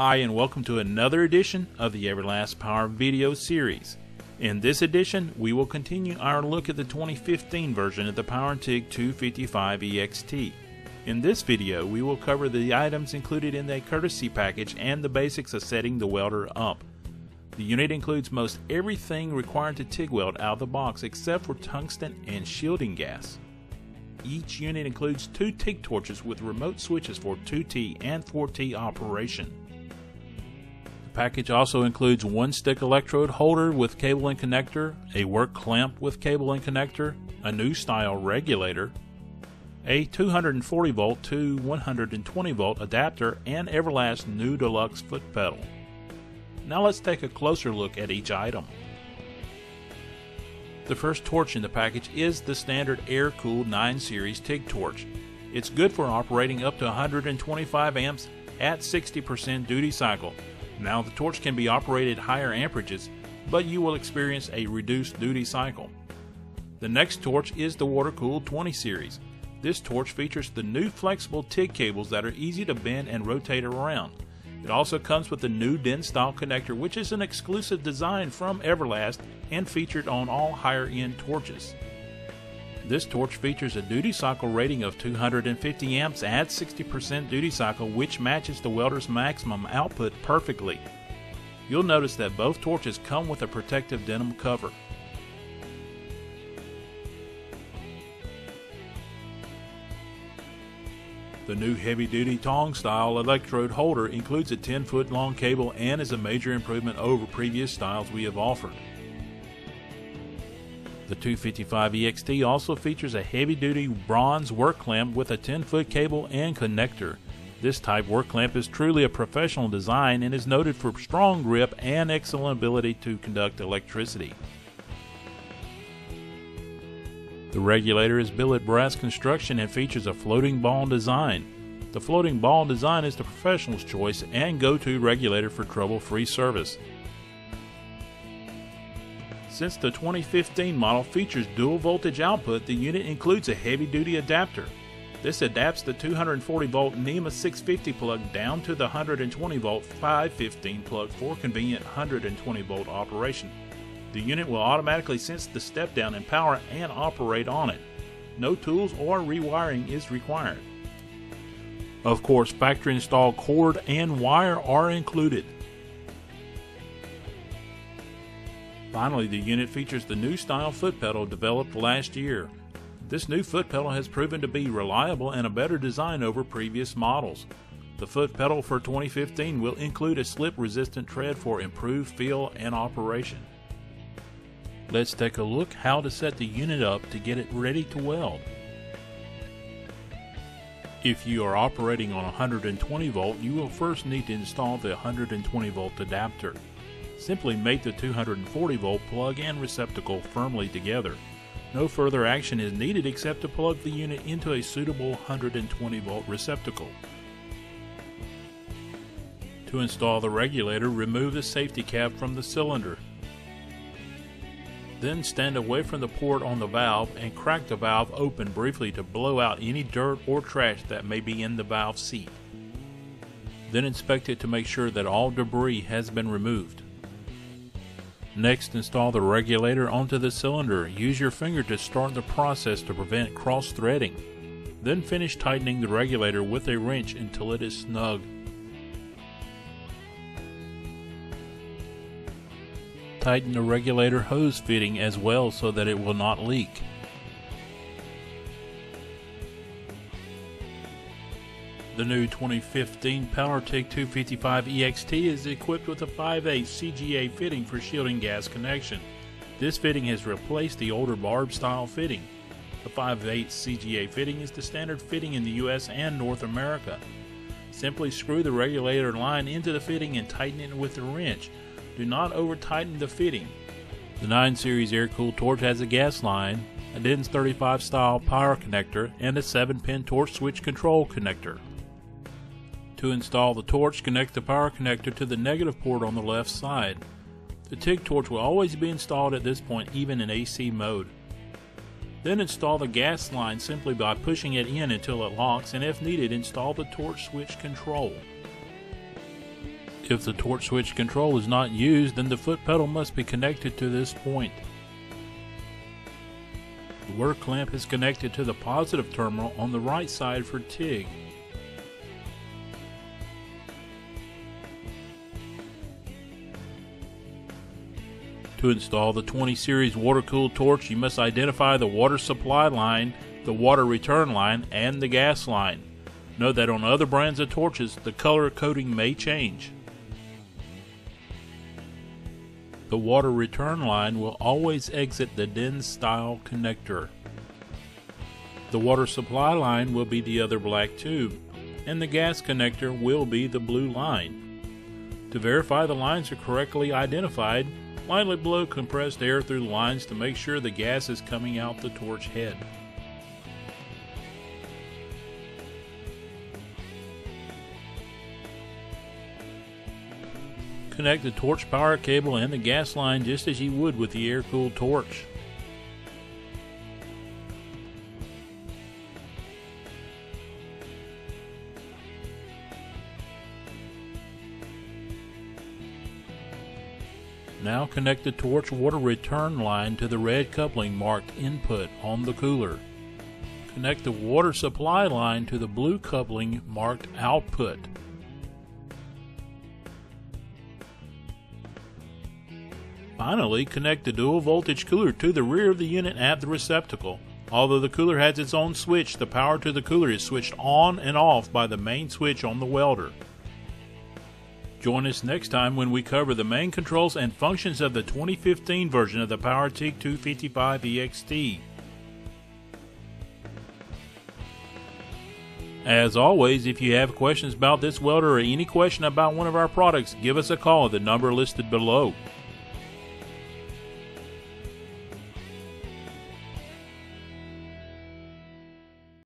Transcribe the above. Hi, and welcome to another edition of the Everlast Power video series. In this edition, we will continue our look at the 2015 version of the PowerTIG 255EXT. In this video, we will cover the items included in the courtesy package and the basics of setting the welder up. The unit includes most everything required to TIG weld out of the box except for tungsten and shielding gas. Each unit includes two TIG torches with remote switches for 2T and 4T operation. The package also includes one stick electrode holder with cable and connector, a work clamp with cable and connector, a new style regulator, a 240 volt to 120 volt adapter, and Everlast new deluxe foot pedal. Now let's take a closer look at each item. The first torch in the package is the standard air-cooled 9 series TIG torch. It's good for operating up to 125 amps at 60% duty cycle. Now the torch can be operated higher amperages, but you will experience a reduced duty cycle. The next torch is the water-cooled 20 series. This torch features the new flexible TIG cables that are easy to bend and rotate around. It also comes with the new DIN style connector, which is an exclusive design from Everlast and featured on all higher-end torches. This torch features a duty cycle rating of 250 amps at 60% duty cycle, which matches the welder's maximum output perfectly. You'll notice that both torches come with a protective denim cover. The new heavy-duty tong-style electrode holder includes a 10-foot long cable and is a major improvement over previous styles we have offered. The 255EXT also features a heavy-duty bronze work clamp with a 10-foot cable and connector. This type work clamp is truly a professional design and is noted for strong grip and excellent ability to conduct electricity. The regulator is billet brass construction and features a floating ball design. The floating ball design is the professional's choice and go-to regulator for trouble-free service. Since the 2015 model features dual voltage output, the unit includes a heavy-duty adapter. This adapts the 240-volt NEMA 650 plug down to the 120-volt 515 plug for convenient 120-volt operation. The unit will automatically sense the step-down in power and operate on it. No tools or rewiring is required. Of course, factory-installed cord and wire are included. Finally, the unit features the new style foot pedal developed last year. This new foot pedal has proven to be reliable and a better design over previous models. The foot pedal for 2015 will include a slip-resistant tread for improved feel and operation. Let's take a look how to set the unit up to get it ready to weld. If you are operating on 120 volt, you will first need to install the 120 volt adapter. Simply mate the 240 volt plug and receptacle firmly together. No further action is needed except to plug the unit into a suitable 120 volt receptacle. To install the regulator, remove the safety cap from the cylinder. Then stand away from the port on the valve and crack the valve open briefly to blow out any dirt or trash that may be in the valve seat. Then inspect it to make sure that all debris has been removed. Next, install the regulator onto the cylinder. Use your finger to start the process to prevent cross-threading. Then finish tightening the regulator with a wrench until it is snug. Tighten the regulator hose fitting as well so that it will not leak. The new 2015 PowerTIG 255EXT is equipped with a 5/8 CGA fitting for shielding gas connection. This fitting has replaced the older barb style fitting. The 5/8 CGA fitting is the standard fitting in the US and North America. Simply screw the regulator line into the fitting and tighten it with a wrench. Do not over tighten the fitting. The 9 series air-cooled torch has a gas line, a DIN 35 style power connector, and a 7-pin torch switch control connector. To install the torch, connect the power connector to the negative port on the left side. The TIG torch will always be installed at this point, even in AC mode. Then install the gas line simply by pushing it in until it locks, and if needed, install the torch switch control. If the torque switch control is not used, then the foot pedal must be connected to this point. The work clamp is connected to the positive terminal on the right side for TIG. To install the 20 series water-cooled torch, you must identify the water supply line, the water return line, and the gas line. Note that on other brands of torches, the color coding may change. The water return line will always exit the DIN style connector. The water supply line will be the other black tube, and the gas connector will be the blue line. To verify the lines are correctly identified, lightly blow compressed air through the lines to make sure the gas is coming out the torch head. Connect the torch power cable and the gas line just as you would with the air-cooled torch. Now connect the torch water return line to the red coupling marked input on the cooler. Connect the water supply line to the blue coupling marked output. Finally, connect the dual voltage cooler to the rear of the unit at the receptacle. Although the cooler has its own switch, the power to the cooler is switched on and off by the main switch on the welder. Join us next time when we cover the main controls and functions of the 2015 version of the PowerTIG 255EXT. As always, if you have questions about this welder or any question about one of our products, give us a call at the number listed below.